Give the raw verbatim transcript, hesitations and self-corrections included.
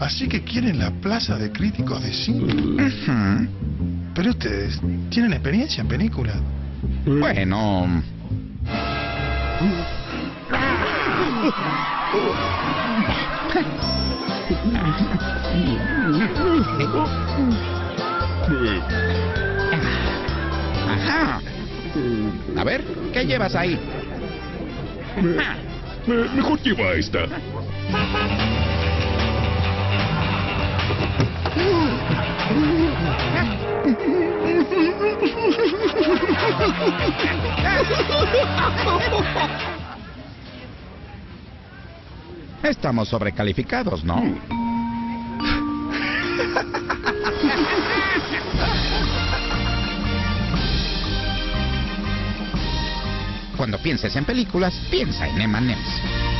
Así que quieren la plaza de críticos de cine. Uh-huh. Pero ustedes tienen experiencia en películas. Bueno. Ajá. A ver, ¿qué llevas ahí? Me, me, mejor lleva esta. Estamos sobrecalificados, ¿no? Cuando pienses en películas, piensa en M and M's.